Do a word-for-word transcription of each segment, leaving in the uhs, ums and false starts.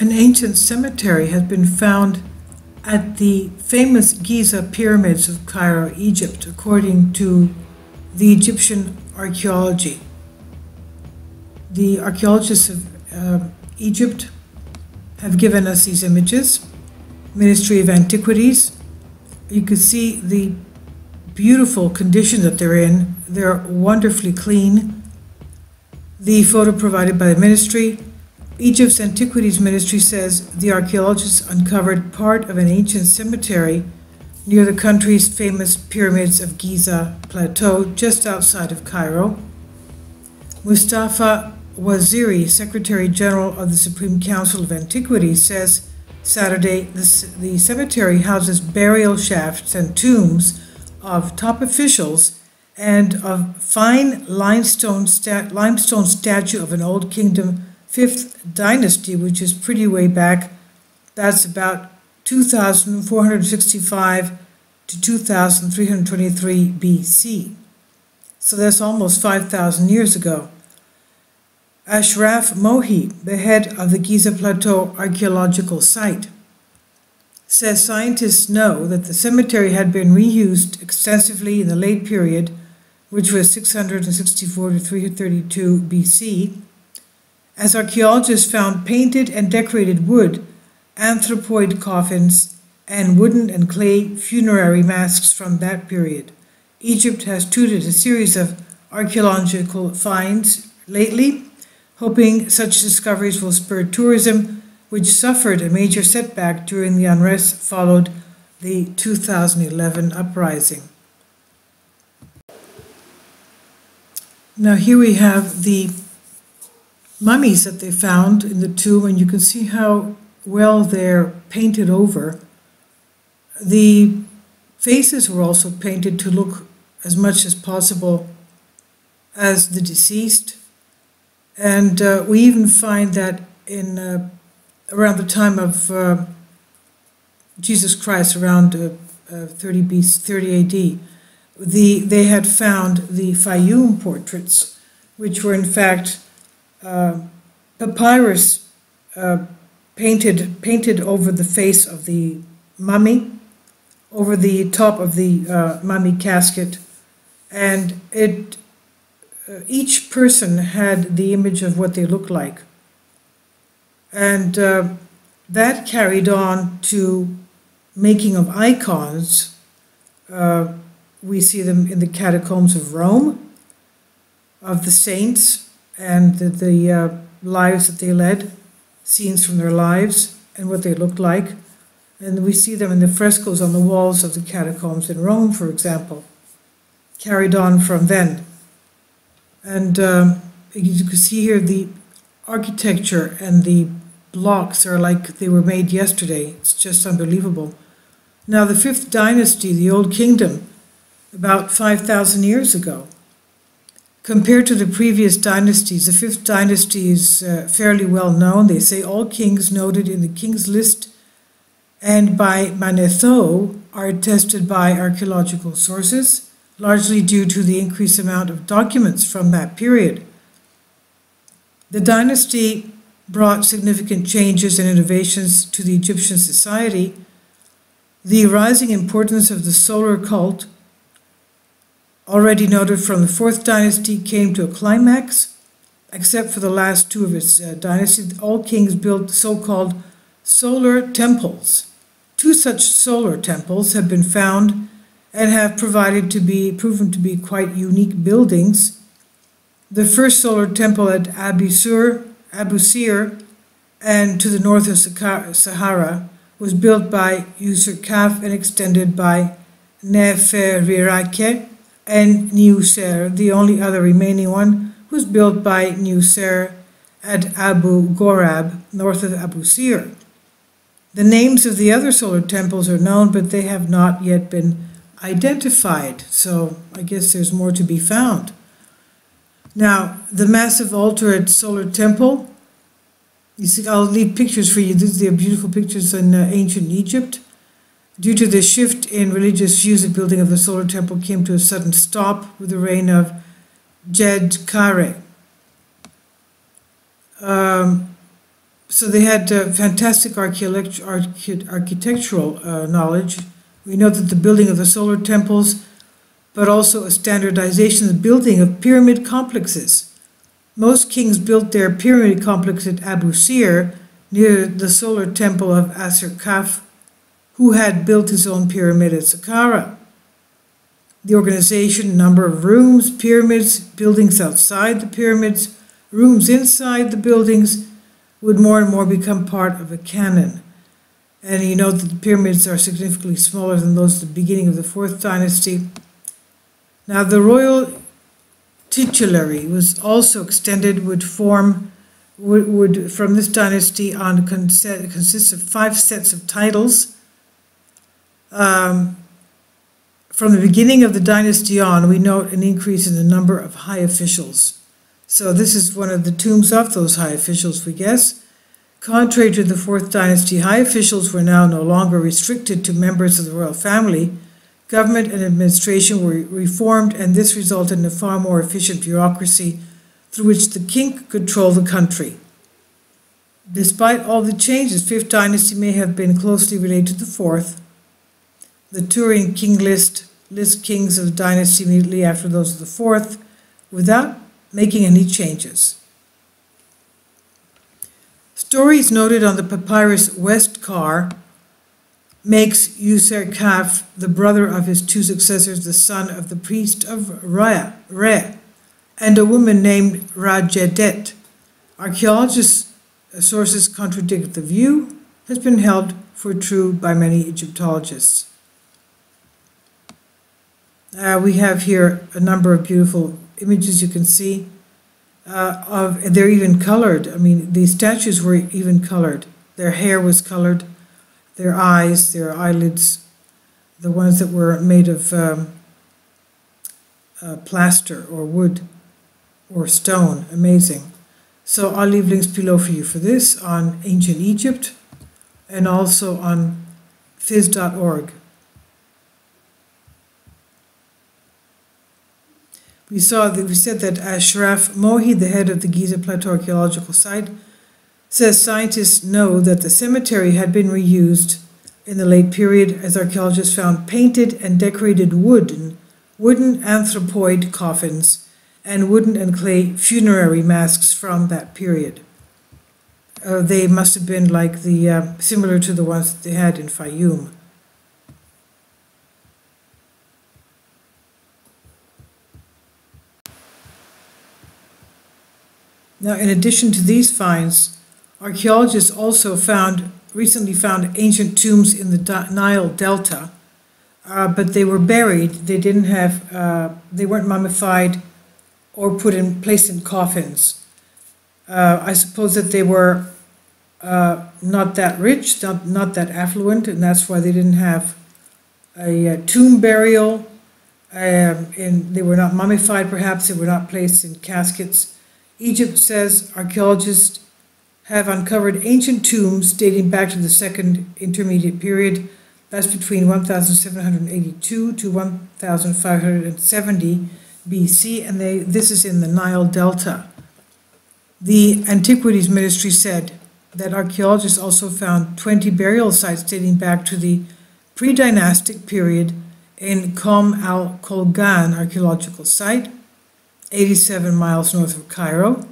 An ancient cemetery has been found at the famous Giza pyramids of Cairo, Egypt, according to the Egyptian archaeology. The archaeologists of uh, Egypt have given us these images. Ministry of Antiquities. You can see the beautiful condition that they're in. They're wonderfully clean. The photo provided by the ministry. Egypt's Antiquities Ministry says the archaeologists uncovered part of an ancient cemetery near the country's famous pyramids of Giza Plateau, just outside of Cairo. Mustafa Waziri, Secretary General of the Supreme Council of Antiquities, says Saturday the, the cemetery houses burial shafts and tombs of top officials and of fine limestone, stat, limestone statue of an Old Kingdom fifth dynasty, which is pretty way back. That's about two thousand four hundred sixty-five to two thousand three hundred twenty-three B C. So that's almost five thousand years ago. Ashraf Mohi, the head of the Giza Plateau archaeological site, says scientists know that the cemetery had been reused extensively in the late period, which was six hundred sixty-four to three hundred thirty-two B C, as archaeologists found painted and decorated wood, anthropoid coffins, and wooden and clay funerary masks from that period. Egypt has touted a series of archaeological finds lately, hoping such discoveries will spur tourism, which suffered a major setback during the unrest followed the two thousand eleven uprising. Now here we have the mummies that they found in the tomb, and you can see how well they're painted over. The faces were also painted to look as much as possible as the deceased, and uh, we even find that in uh, around the time of uh, Jesus Christ, around uh, uh, thirty A D, the, they had found the Fayum portraits, which were in fact Uh, papyrus uh, painted painted over the face of the mummy, over the top of the uh, mummy casket, and it uh, each person had the image of what they looked like, and uh, that carried on to making of icons. Uh, we see them in the catacombs of Rome, of the saints, and the, the uh, lives that they led, scenes from their lives and what they looked like. And we see them in the frescoes on the walls of the catacombs in Rome, for example, carried on from then. And um, you can see here the architecture and the blocks are like they were made yesterday. It's just unbelievable. Now the fifth dynasty, the Old Kingdom, about five thousand years ago. Compared to the previous dynasties, the fifth dynasty is uh, fairly well known. They say all kings noted in the King's List and by Manetho are attested by archaeological sources, largely due to the increased amount of documents from that period. The dynasty brought significant changes and innovations to the Egyptian society. The rising importance of the solar cult, already noted from the fourth dynasty, came to a climax. Except for the last two of its uh, dynasties, all kings built so-called solar temples. Two such solar temples have been found and have provided to be proven to be quite unique buildings. The first solar temple at Abusir, Abusir and to the north of Saqqara was built by Userkaf and extended by Neferirkare and Niuser. The only other remaining one was built by Niuser at Abu Gorab, north of Abusir. The names of the other solar temples are known, but they have not yet been identified, so I guess there's more to be found. Now, the massive altar at Solar Temple, you see, I'll leave pictures for you. These are beautiful pictures in uh, ancient Egypt. Due to the shift in religious views, the building of the solar temple came to a sudden stop with the reign of Jed Kare. Um, So they had uh, fantastic archeolect- arche- architectural uh, knowledge. We know that the building of the solar temples, but also a standardization of the building of pyramid complexes. Most kings built their pyramid complex at Abusir, near the solar temple of Userkaf, who had built his own pyramid at Saqqara. The organization, number of rooms, pyramids, buildings outside the pyramids, rooms inside the buildings, would more and more become part of a canon. And you know that the pyramids are significantly smaller than those at the beginning of the fourth dynasty. Now, the royal titulary was also extended, would form, would, would from this dynasty on, cons consists of five sets of titles. Um, from the beginning of the dynasty on, we note an increase in the number of high officials. So this is one of the tombs of those high officials, we guess. Contrary to the fourth dynasty, high officials were now no longer restricted to members of the royal family. Government and administration were reformed, and this resulted in a far more efficient bureaucracy through which the king could control the country. Despite all the changes, fifth dynasty may have been closely related to the fourth. The Turing King List lists kings of the dynasty immediately after those of the fourth, without making any changes. Stories noted on the papyrus Westcar makes Userkaf, the brother of his two successors, the son of the priest of Re, and a woman named Rajedet. Archaeologists' sources contradict the view has been held for true by many Egyptologists. Uh, we have here a number of beautiful images you can see uh, of, and they're even colored. I mean, these statues were even colored. Their hair was colored, their eyes, their eyelids, the ones that were made of um, uh, plaster or wood or stone. Amazing. So I'll leave links below for you for this on Ancient Egypt and also on phys dot org. We saw that we said that Ashraf Mohi, the head of the Giza Plateau Archaeological Site, says scientists know that the cemetery had been reused in the late period, as archaeologists found painted and decorated wooden, wooden anthropoid coffins and wooden and clay funerary masks from that period. Uh, they must have been like the uh, similar to the ones that they had in Fayum. Now, in addition to these finds, archaeologists also found, recently found ancient tombs in the Nile Delta, uh, but they were buried. They didn't have, uh, they weren't mummified or put in, placed in coffins. Uh, I suppose that they were uh, not that rich, not, not that affluent, and that's why they didn't have a, a tomb burial, um, and they were not mummified perhaps, they were not placed in caskets. Egypt says archaeologists have uncovered ancient tombs dating back to the Second Intermediate Period. That's between one thousand seven hundred eighty-two to one thousand five hundred seventy B C, and they, this is in the Nile Delta. The Antiquities Ministry said that archaeologists also found twenty burial sites dating back to the pre-dynastic period in Kom al-Kolgan archaeological site, eighty-seven miles north of Cairo.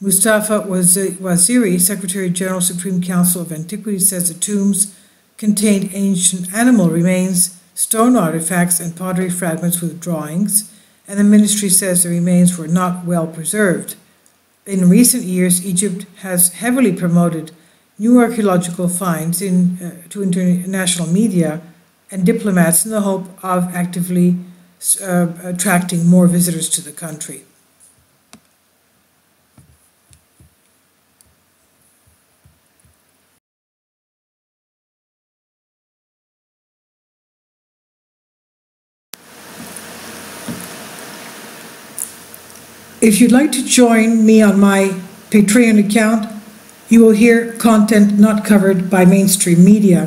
Mustafa Waziri, Secretary General, Supreme Council of Antiquities, says the tombs contained ancient animal remains, stone artifacts, and pottery fragments with drawings, and the ministry says the remains were not well preserved. In recent years, Egypt has heavily promoted new archaeological finds in, uh, to international media and diplomats in the hope of actively Uh, attracting more visitors to the country. If you'd like to join me on my Patreon account, you will hear content not covered by mainstream media.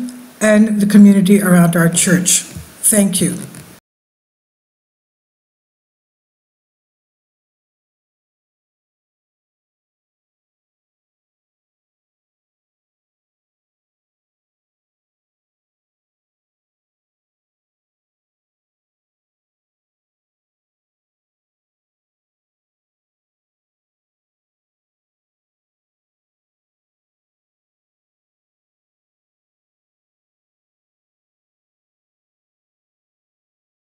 and the community around our church. Thank you.